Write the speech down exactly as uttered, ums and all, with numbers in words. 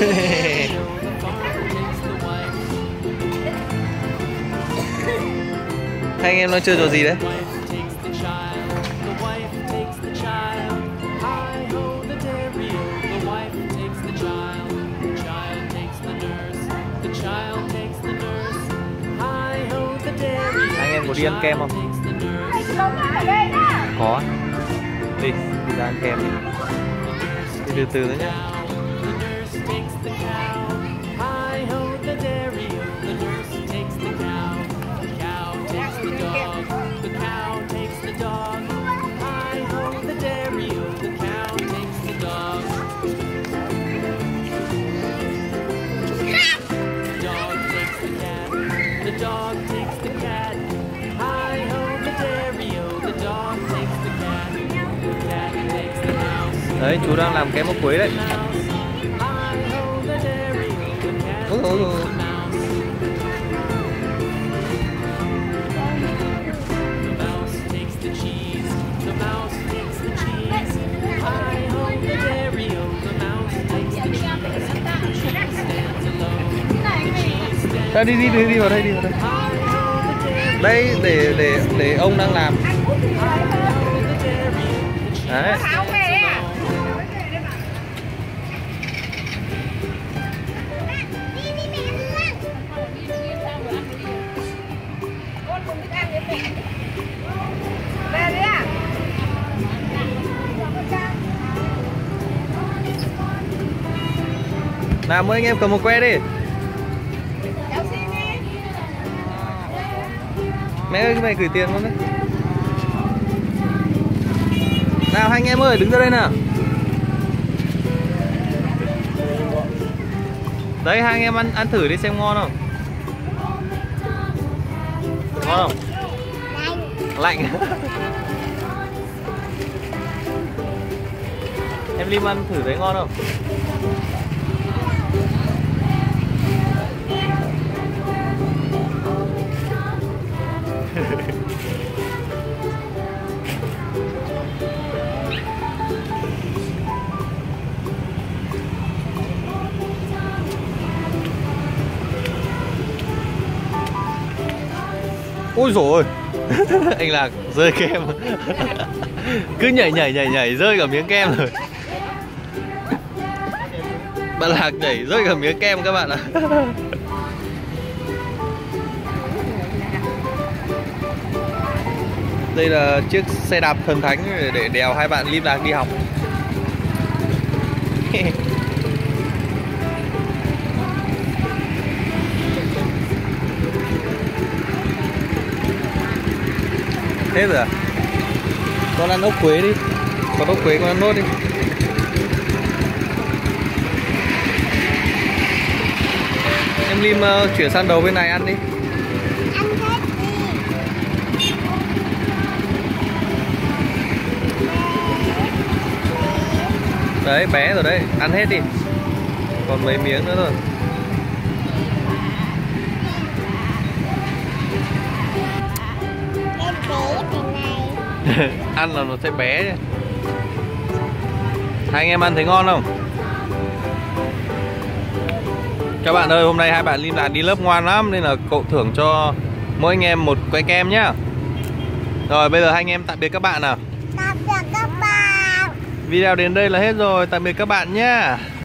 Hai anh em nói chơi trò gì đấy? Anh em có đi ăn kem không? Có. Đi, đi ra ăn kem đi. Đi từ từ nữa nhé. Đấy, chú đang làm cái móc quế đấy. Ôi, ôi, ôi. Ta đi đi đi đi vào đây, đi vào đây. Đây để để để ông đang làm. Đấy. Nào mấy anh em cầm một que đi. Mẹ ơi, mày gửi tiền không đấy. Nào hai anh em ơi, đứng ra đây nào. Đấy, hai anh em ăn ăn thử đi xem ngon không. Ngon không? Lạnh. Em Lim ăn thử thấy ngon không? Ôi dồi ôi. Anh Lạc rơi kem. Cứ nhảy nhảy nhảy nhảy rơi cả miếng kem rồi. Bạn Lạc nhảy rơi cả miếng kem các bạn ạ. Đây là chiếc xe đạp thần thánh để đèo hai bạn Lim Lạc đi học. Hết rồi à? Con ăn ốc quế đi. Con ốc quế con ăn nốt đi. Em Lim uh, chuyển sang đầu bên này ăn đi. Đấy, bé rồi đấy, ăn hết đi. Còn mấy miếng nữa thôi. Ăn là nó sẽ bé chứ. Hai anh em ăn thấy ngon không? Các bạn ơi, hôm nay hai bạn Lim Lạc đi lớp ngoan lắm. Nên là cậu thưởng cho mỗi anh em một que kem nhá. Rồi bây giờ hai anh em tạm biệt các bạn nào. Tạm biệt các bạn. Video đến đây là hết rồi. Tạm biệt các bạn nhá.